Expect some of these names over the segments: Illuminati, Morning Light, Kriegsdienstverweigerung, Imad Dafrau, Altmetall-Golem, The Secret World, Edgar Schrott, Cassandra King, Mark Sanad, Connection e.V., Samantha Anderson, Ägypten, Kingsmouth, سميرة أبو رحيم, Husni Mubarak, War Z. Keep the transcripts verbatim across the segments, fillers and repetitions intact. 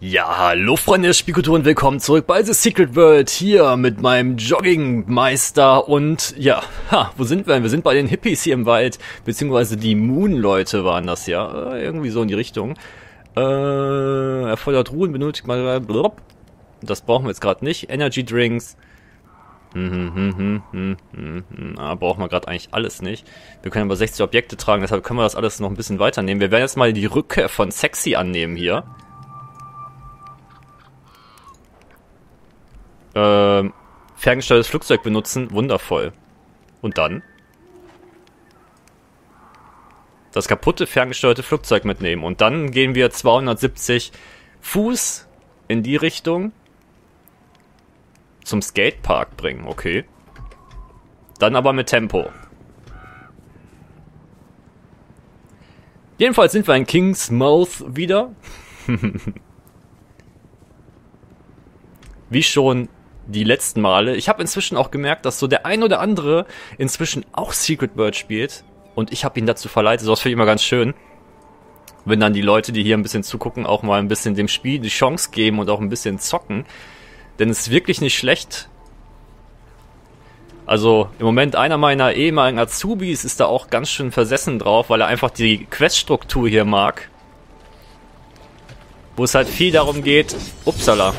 Ja, hallo Freunde der Spielkultur und willkommen zurück bei The Secret World, hier mit meinem Joggingmeister und ja, ha, wo sind wir denn? Wir sind bei den Hippies hier im Wald, beziehungsweise die Moon-Leute waren das ja, äh, irgendwie so in die Richtung. Äh, erfordert Ruhen, benötigt mal, blub. Das brauchen wir jetzt gerade nicht, Energy Drinks. Hm, hm, hm, hm, hm, hm. Ah, brauchen wir gerade eigentlich alles nicht. Wir können aber sechzig Objekte tragen, deshalb können wir das alles noch ein bisschen weiternehmen. Wir werden jetzt mal die Rückkehr von Sexy annehmen hier. Ähm, ferngesteuertes Flugzeug benutzen, wundervoll. Und dann? Das kaputte ferngesteuerte Flugzeug mitnehmen. Und dann gehen wir zweihundertsiebzig Fuß in die Richtung. Zum Skatepark bringen, okay. Dann aber mit Tempo. Jedenfalls sind wir in Kingsmouth wieder. Wie schon die letzten Male. Ich habe inzwischen auch gemerkt, dass so der ein oder andere inzwischen auch Secret World spielt. Und ich habe ihn dazu verleitet. So was finde ich immer ganz schön. Wenn dann die Leute, die hier ein bisschen zugucken, auch mal ein bisschen dem Spiel die Chance geben und auch ein bisschen zocken. Denn es ist wirklich nicht schlecht. Also im Moment einer meiner ehemaligen Azubis ist da auch ganz schön versessen drauf, weil er einfach die Queststruktur hier mag. Wo es halt viel darum geht. Upsala.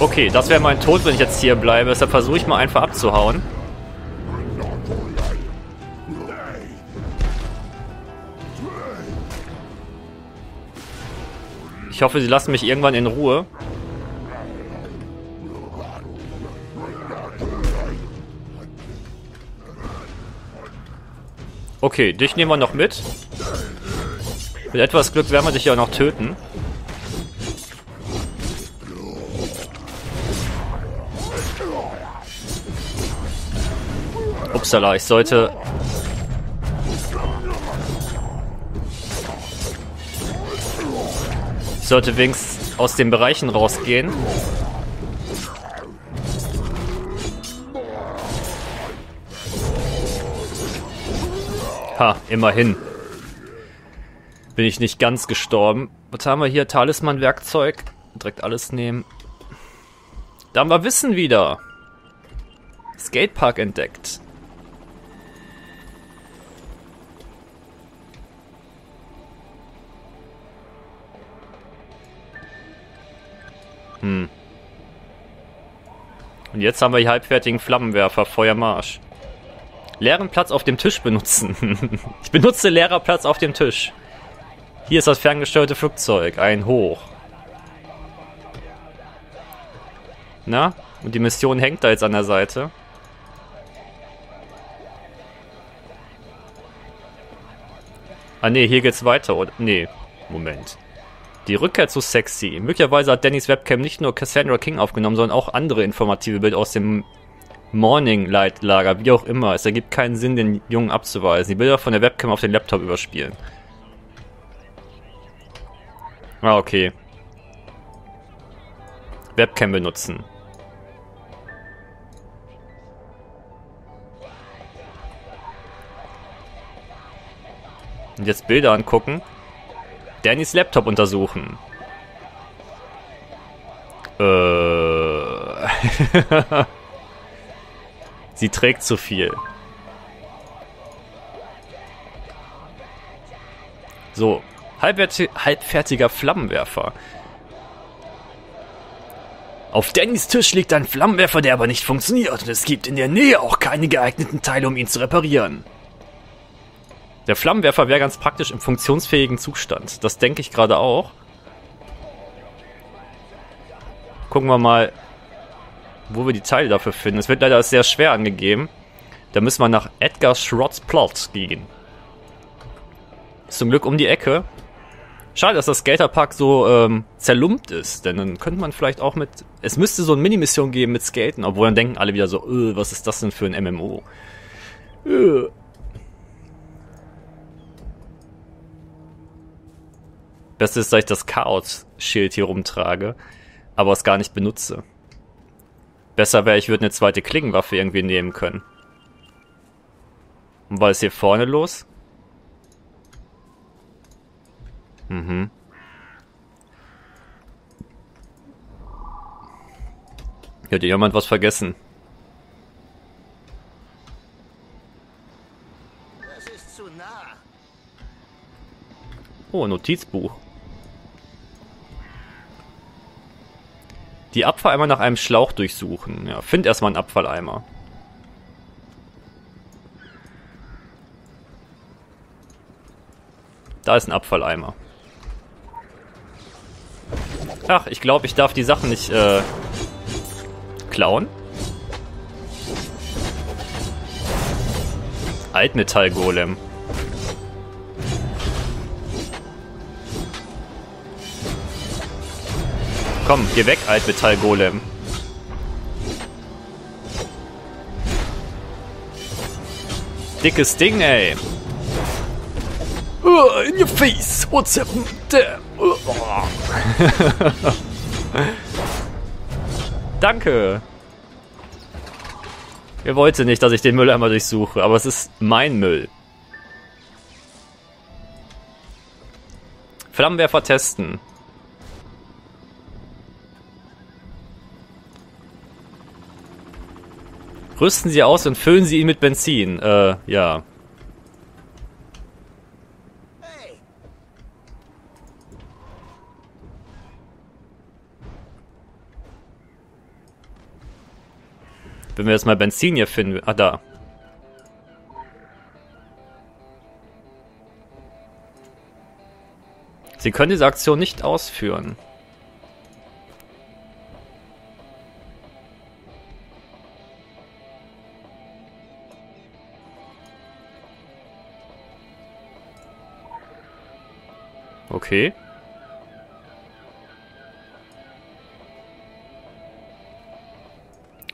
Okay, das wäre mein Tod, wenn ich jetzt hier bleibe. Deshalb versuche ich mal einfach abzuhauen. Ich hoffe, sie lassen mich irgendwann in Ruhe. Okay, dich nehmen wir noch mit. Mit etwas Glück werden wir dich ja noch töten. Upsala, ich sollte... Ich sollte wenigstens aus den Bereichen rausgehen. Ha, immerhin. Bin ich nicht ganz gestorben. Was haben wir hier? Talisman-Werkzeug. Direkt alles nehmen. Da haben wir Wissen wieder. Skatepark entdeckt. Hm. Und jetzt haben wir die halbfertigen Flammenwerfer, Feuermarsch. Leeren Platz auf dem Tisch benutzen. Ich benutze leerer Platz auf dem Tisch. Hier ist das ferngesteuerte Flugzeug, ein Hoch. Na, und die Mission hängt da jetzt an der Seite. Ah ne, hier geht's weiter, oder? Ne, Moment. Die Rückkehr zu Sexy. Möglicherweise hat Dannys Webcam nicht nur Cassandra King aufgenommen, sondern auch andere informative Bilder aus dem Morning Light Lager, wie auch immer. Es ergibt keinen Sinn, den Jungen abzuweisen. Die Bilder von der Webcam auf den Laptop überspielen. Ah, okay. Webcam benutzen. Und jetzt Bilder angucken. Dannys Laptop untersuchen. Äh. Sie trägt zu viel. So. Halbwerti- halbfertiger Flammenwerfer. Auf Dannys Tisch liegt ein Flammenwerfer, der aber nicht funktioniert. Und es gibt in der Nähe auch keine geeigneten Teile, um ihn zu reparieren. Der Flammenwerfer wäre ganz praktisch im funktionsfähigen Zustand. Das denke ich gerade auch. Gucken wir mal, wo wir die Teile dafür finden. Es wird leider sehr schwer angegeben. Da müssen wir nach Edgar Schrott's Plot gehen. Ist zum Glück um die Ecke. Schade, dass das Skaterpark so ähm, zerlumpt ist. Denn dann könnte man vielleicht auch mit... Es müsste so eine Minimission geben mit Skaten. Obwohl dann denken alle wieder so, öh, was ist das denn für ein M M O? Öh. Besser ist, dass ich das Chaos-Schild hier rumtrage, aber es gar nicht benutze. Besser wäre, ich würde eine zweite Klingenwaffe irgendwie nehmen können. Und was ist hier vorne los? Mhm. Hier hat jemand was vergessen. Das ist zu nah. Oh, Notizbuch. Die Abfalleimer nach einem Schlauch durchsuchen. Ja, find erstmal einen Abfalleimer. Da ist ein Abfalleimer. Ach, ich glaube, ich darf die Sachen nicht äh, klauen. Altmetall-Golem. Komm, geh weg, Altmetall-Golem. Dickes Ding, ey. Uh, in your face, what's happened there? Uh, oh. Danke. Ihr wolltet nicht, dass ich den Müll einmal durchsuche, aber es ist mein Müll. Flammenwerfer testen. Rüsten Sie aus und füllen Sie ihn mit Benzin. Äh, ja. Wenn wir jetzt mal Benzin hier finden. Ah, da. Sie können diese Aktion nicht ausführen. Okay.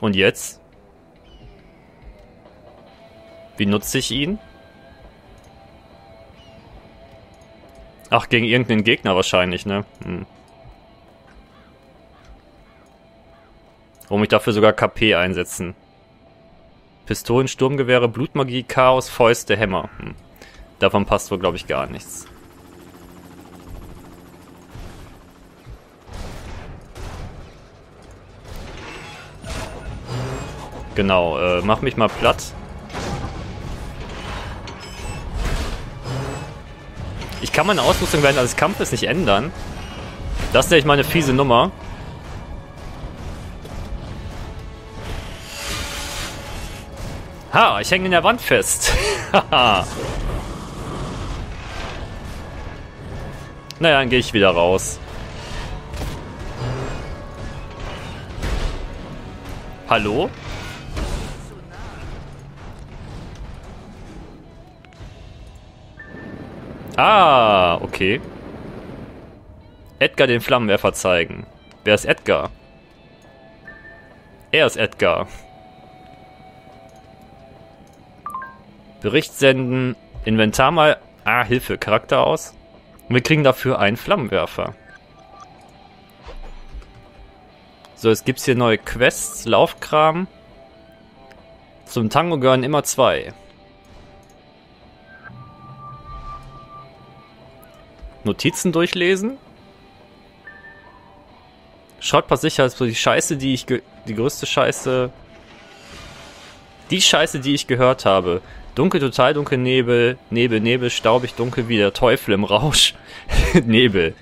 Und jetzt? Wie nutze ich ihn? Ach, gegen irgendeinen Gegner wahrscheinlich, ne? Hm. Warum ich dafür sogar K P einsetzen? Pistolen, Sturmgewehre, Blutmagie, Chaos, Fäuste, Hämmer. Hm. Davon passt wohl, glaube ich, gar nichts. Genau, äh, mach mich mal platt. Ich kann meine Ausrüstung während eines Kampfes nicht ändern. Das ist ja echt mal eine fiese Nummer. Ha, ich hänge in der Wand fest. Haha. Naja, dann gehe ich wieder raus. Hallo? Ah, okay. Edgar den Flammenwerfer zeigen. Wer ist Edgar? Er ist Edgar. Bericht senden. Inventar mal. Ah, Hilfe. Charakter aus. Und wir kriegen dafür einen Flammenwerfer. So, es gibt hier neue Quests. Laufkram. Zum Tango gehören immer zwei. Notizen durchlesen. Schrottpass sicher ist die Scheiße, die ich ge die größte Scheiße. Die Scheiße, die ich gehört habe. Dunkel, total dunkel, Nebel, Nebel, Nebel, staubig, dunkel wie der Teufel im Rausch. Nebel.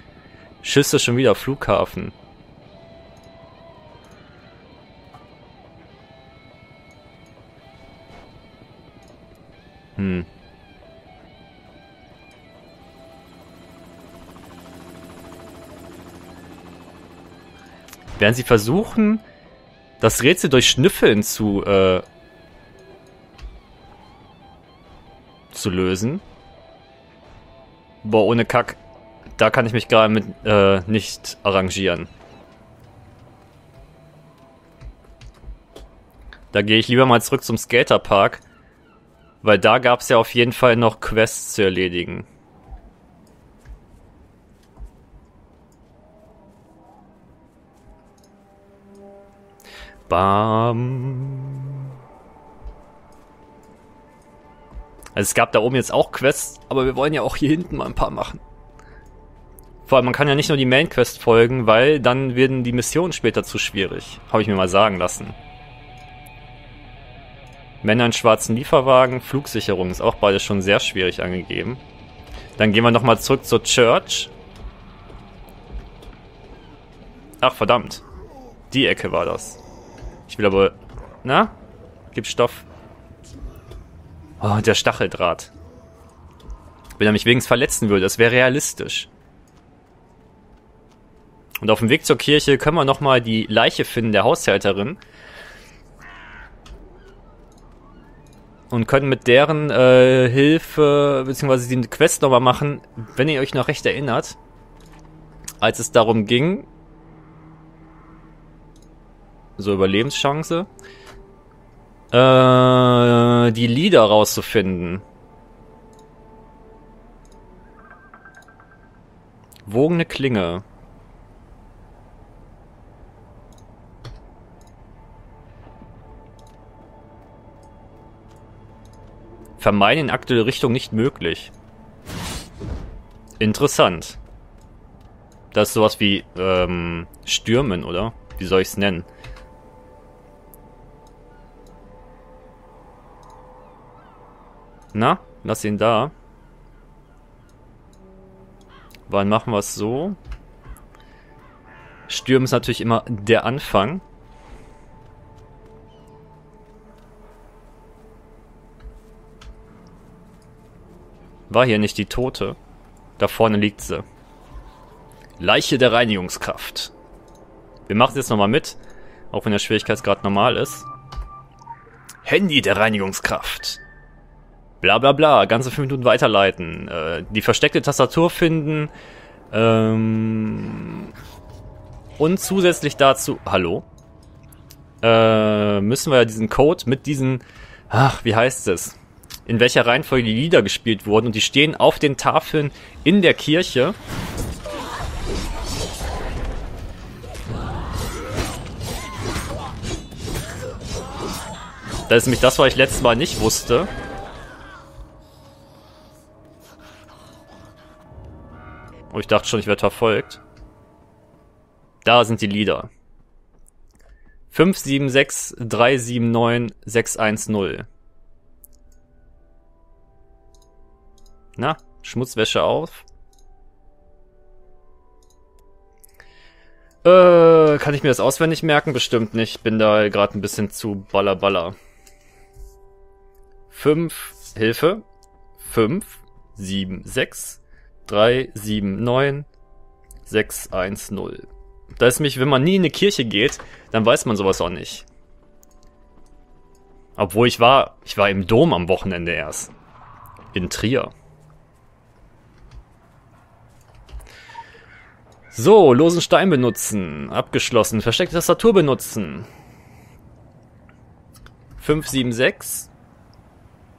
Schüsse schon wieder, Flughafen. Hm. Werden sie versuchen, das Rätsel durch Schnüffeln zu, äh, zu lösen? Boah, ohne Kack. Da kann ich mich gerade mit, äh, nicht arrangieren. Da gehe ich lieber mal zurück zum Skaterpark. Weil da gab es ja auf jeden Fall noch Quests zu erledigen. Bam. Also es gab da oben jetzt auch Quests, aber wir wollen ja auch hier hinten mal ein paar machen. Vor allem, man kann ja nicht nur die Main-Quest folgen, weil dann werden die Missionen später zu schwierig. Habe ich mir mal sagen lassen. Männer in schwarzen Lieferwagen, Flugsicherung ist auch beides schon sehr schwierig angegeben. Dann gehen wir nochmal zurück zur Church. Ach, verdammt. Die Ecke war das. Ich will aber... Na? Gib Stoff. Oh, der Stacheldraht. Wenn er mich wenigstens verletzen würde, das wäre realistisch. Und auf dem Weg zur Kirche können wir nochmal die Leiche finden, der Haushälterin. Und können mit deren äh, Hilfe, beziehungsweise die Quest nochmal machen, wenn ihr euch noch recht erinnert, als es darum ging, so Überlebenschance, äh, die Lieder rauszufinden. Wogene Klinge. Vermeiden in aktuelle Richtung nicht möglich. Interessant. Das ist sowas wie ähm, Stürmen, oder? Wie soll ich es nennen? Na, lass ihn da. Wann machen wir es so? Stürmen ist natürlich immer der Anfang. War hier nicht die Tote? Da vorne liegt sie. Leiche der Reinigungskraft. Wir machen es jetzt nochmal mit, auch wenn der Schwierigkeitsgrad normal ist. Handy der Reinigungskraft. Bla bla bla, ganze fünf Minuten weiterleiten. Äh, die versteckte Tastatur finden. Ähm, und zusätzlich dazu... Hallo? Äh, müssen wir ja diesen Code mit diesen... Ach, wie heißt es? In welcher Reihenfolge die Lieder gespielt wurden, und die stehen auf den Tafeln in der Kirche. Das ist nämlich das, was ich letztes Mal nicht wusste. Oh, ich dachte schon, ich werde verfolgt. Da sind die Lieder. fünf sieben sechs drei sieben neun sechs eins null. Na, Schmutzwäsche auf. Äh, kann ich mir das auswendig merken? Bestimmt nicht. Bin da gerade ein bisschen zu ballerballer. fünf, Hilfe. fünf sieben sechs drei sieben neun sechs eins null. Da ist mich, wenn man nie in eine Kirche geht, dann weiß man sowas auch nicht. Obwohl ich war, ich war im Dom am Wochenende erst. In Trier. So, losen Stein benutzen. Abgeschlossen. Versteckte Tastatur benutzen. fünf sieben sechs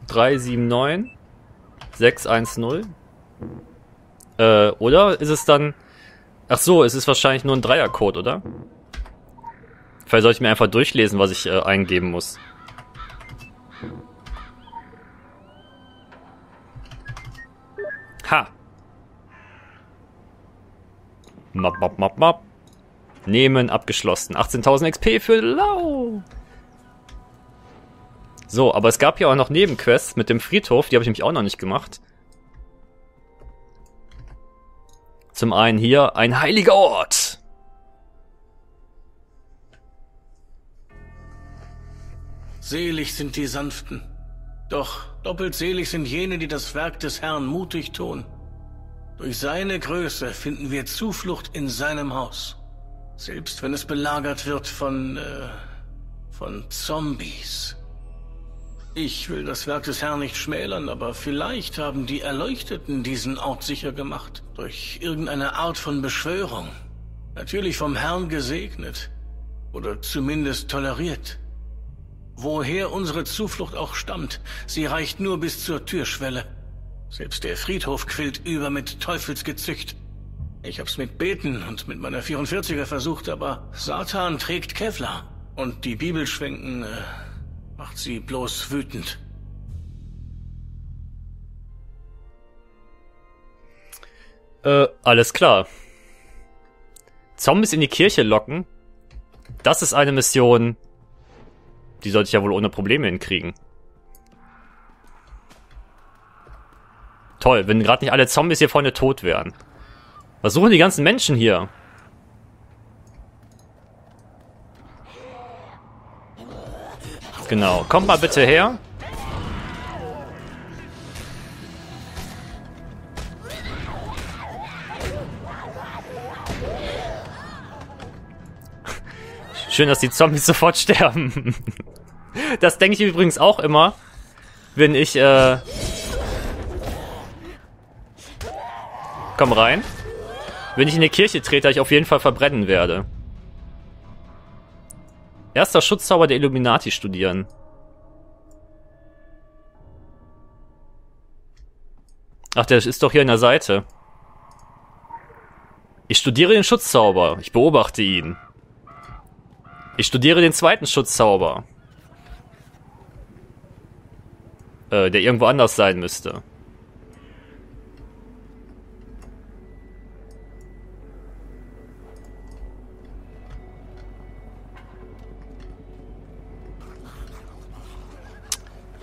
drei sieben neun sechs eins null. Äh, oder ist es dann... Ach so, es ist wahrscheinlich nur ein Dreiercode, oder? Vielleicht sollte ich mir einfach durchlesen, was ich äh, eingeben muss. Ha! Map, map, map, map. Nehmen, abgeschlossen. achtzehntausend X P für Lau. So, aber es gab ja auch noch Nebenquests mit dem Friedhof. Die habe ich nämlich auch noch nicht gemacht. Zum einen hier ein heiliger Ort. Selig sind die Sanften. Doch doppelt selig sind jene, die das Werk des Herrn mutig tun. Durch seine Größe finden wir Zuflucht in seinem Haus. Selbst wenn es belagert wird von, äh, von Zombies. Ich will das Werk des Herrn nicht schmälern, aber vielleicht haben die Erleuchteten diesen Ort sicher gemacht. Durch irgendeine Art von Beschwörung. Natürlich vom Herrn gesegnet. Oder zumindest toleriert. Woher unsere Zuflucht auch stammt, sie reicht nur bis zur Türschwelle. Selbst der Friedhof quillt über mit Teufelsgezücht. Ich hab's mit Beten und mit meiner vierundvierziger versucht, aber Satan trägt Kevlar. Und die Bibel schwenken äh, macht sie bloß wütend. Äh, alles klar. Zombies in die Kirche locken? Das ist eine Mission, die sollte ich ja wohl ohne Probleme hinkriegen. Toll, wenn gerade nicht alle Zombies hier vorne tot wären. Was suchen die ganzen Menschen hier? Genau, kommt mal bitte her. Schön, dass die Zombies sofort sterben. Das denke ich übrigens auch immer, wenn ich, äh... komm rein. Wenn ich in die Kirche trete, ich auf jeden Fall verbrennen werde. Erster Schutzzauber der Illuminati studieren. Ach, der ist doch hier an der Seite. Ich studiere den Schutzzauber. Ich beobachte ihn. Ich studiere den zweiten Schutzzauber. Äh, der irgendwo anders sein müsste.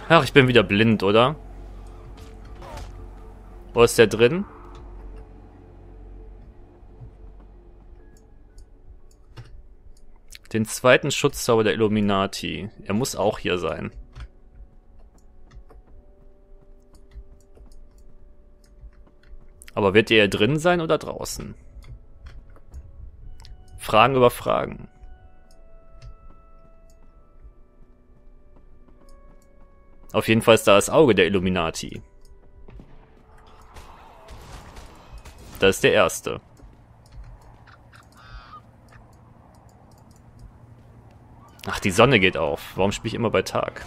Ach, ich bin wieder blind, oder? Wo ist der drin? Den zweiten Schutzzauber der Illuminati. Er muss auch hier sein. Aber wird er drin sein oder draußen? Fragen über Fragen. Auf jeden Fall ist da das Auge der Illuminati. Das ist der erste. Ach, die Sonne geht auf. Warum spiele ich immer bei Tag?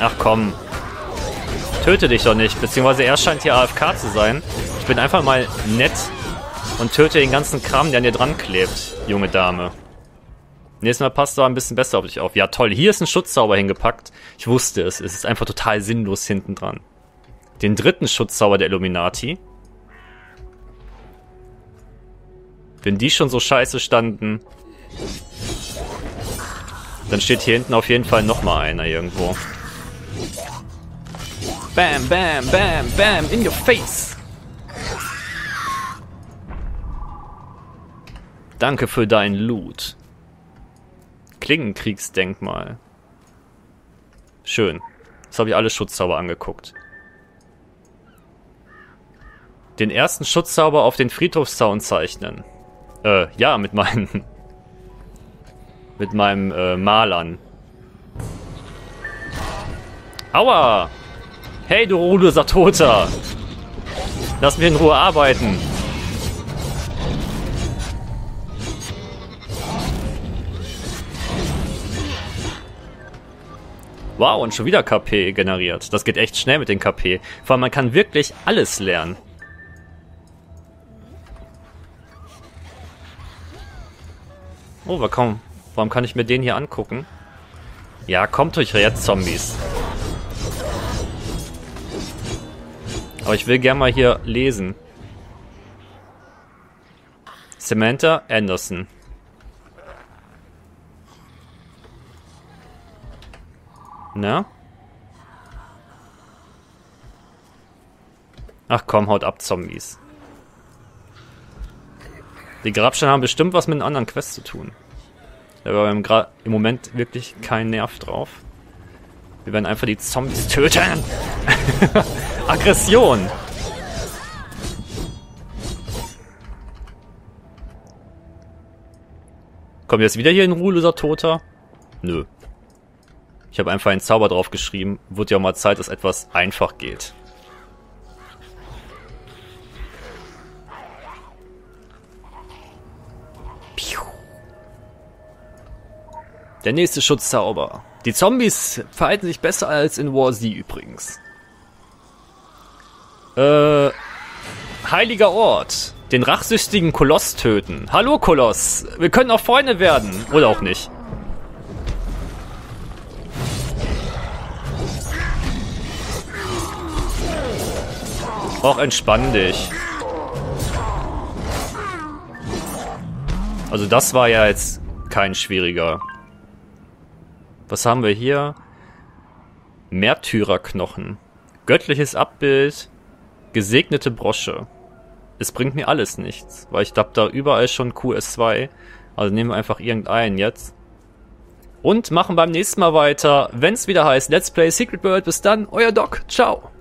Ach komm. Töte dich doch nicht. Beziehungsweise er scheint hier A F K zu sein. Ich bin einfach mal nett. Und töte den ganzen Kram, der an dir dran klebt, junge Dame. Nächstes Mal passt da ein bisschen besser auf dich auf. Ja, toll. Hier ist ein Schutzzauber hingepackt. Ich wusste es. Es ist einfach total sinnlos hinten dran. Den dritten Schutzzauber der Illuminati. Wenn die schon so scheiße standen, dann steht hier hinten auf jeden Fall nochmal einer irgendwo. Bam, bam, bam, bam, in your face! Danke für dein Loot. Klingenkriegsdenkmal. Schön. Jetzt habe ich alle Schutzzauber angeguckt. Den ersten Schutzzauber auf den Friedhofszaun zeichnen. Äh, ja, mit meinen... mit meinem äh, Malern. Aua! Hey, du rudeloser Toter! Lass mich in Ruhe arbeiten! Wow, und schon wieder K P generiert. Das geht echt schnell mit den K P. Vor allem, man kann wirklich alles lernen. Oh, warum, warum kann ich mir den hier angucken? Ja, kommt euch jetzt, Zombies. Aber ich will gerne mal hier lesen. Samantha Anderson. Na? Ach komm, haut ab, Zombies. Die Grabsteine haben bestimmt was mit den anderen Quests zu tun. Da war im, im Moment wirklich kein Nerv drauf. Wir werden einfach die Zombies töten. Aggression. Kommt jetzt wieder hier ein ruheloser Toter? Nö. Ich habe einfach einen Zauber drauf geschrieben. Wird ja mal Zeit, dass etwas einfach geht. Piu. Der nächste Schutzzauber. Die Zombies verhalten sich besser als in War Z übrigens. Äh, Heiliger Ort. Den rachsüchtigen Koloss töten. Hallo Koloss, wir können auch Freunde werden. Oder auch nicht. Och, entspann dich. Also das war ja jetzt kein schwieriger. Was haben wir hier? Märtyrerknochen. Göttliches Abbild. Gesegnete Brosche. Es bringt mir alles nichts, weil ich hab da überall schon Q S zwei. Also nehmen wir einfach irgendeinen jetzt. Und machen beim nächsten Mal weiter, wenn es wieder heißt Let's Play Secret World. Bis dann, euer Doc. Ciao.